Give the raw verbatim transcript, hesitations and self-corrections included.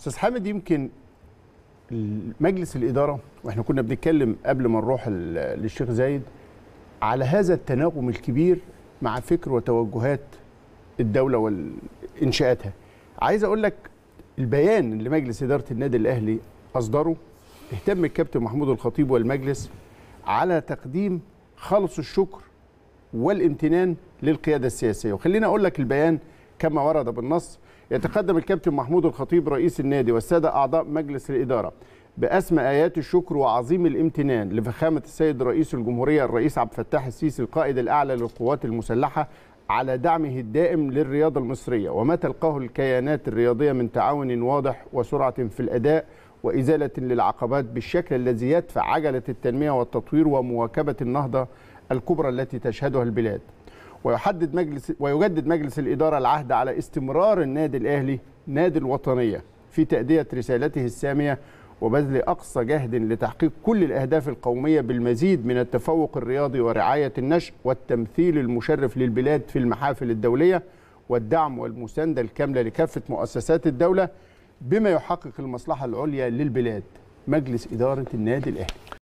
استاذ حامد، يمكن مجلس الإدارة، واحنا كنا بنتكلم قبل ما نروح للشيخ زايد على هذا التناغم الكبير مع فكر وتوجهات الدولة وإنشاءاتها. عايز أقول لك البيان اللي مجلس إدارة النادي الأهلي أصدره، اهتم الكابتن محمود الخطيب والمجلس على تقديم خالص الشكر والامتنان للقيادة السياسية. وخلينا أقول لك البيان كما ورد بالنص: يتقدم الكابتن محمود الخطيب رئيس النادي والسادة أعضاء مجلس الإدارة بأسمى آيات الشكر وعظيم الامتنان لفخامة السيد رئيس الجمهورية الرئيس عبد الفتاح السيسي القائد الأعلى للقوات المسلحة على دعمه الدائم للرياضة المصرية وما تلقاه الكيانات الرياضية من تعاون واضح وسرعة في الأداء وإزالة للعقبات بالشكل الذي يدفع عجلة التنمية والتطوير ومواكبة النهضة الكبرى التي تشهدها البلاد. ويحدد مجلس ويجدد مجلس الإدارة العهد على استمرار النادي الأهلي نادي الوطنية في تأدية رسالته السامية وبذل أقصى جهد لتحقيق كل الأهداف القومية بالمزيد من التفوق الرياضي ورعاية النشء والتمثيل المشرف للبلاد في المحافل الدولية والدعم والمساندة الكاملة لكافة مؤسسات الدولة بما يحقق المصلحة العليا للبلاد. مجلس إدارة النادي الأهلي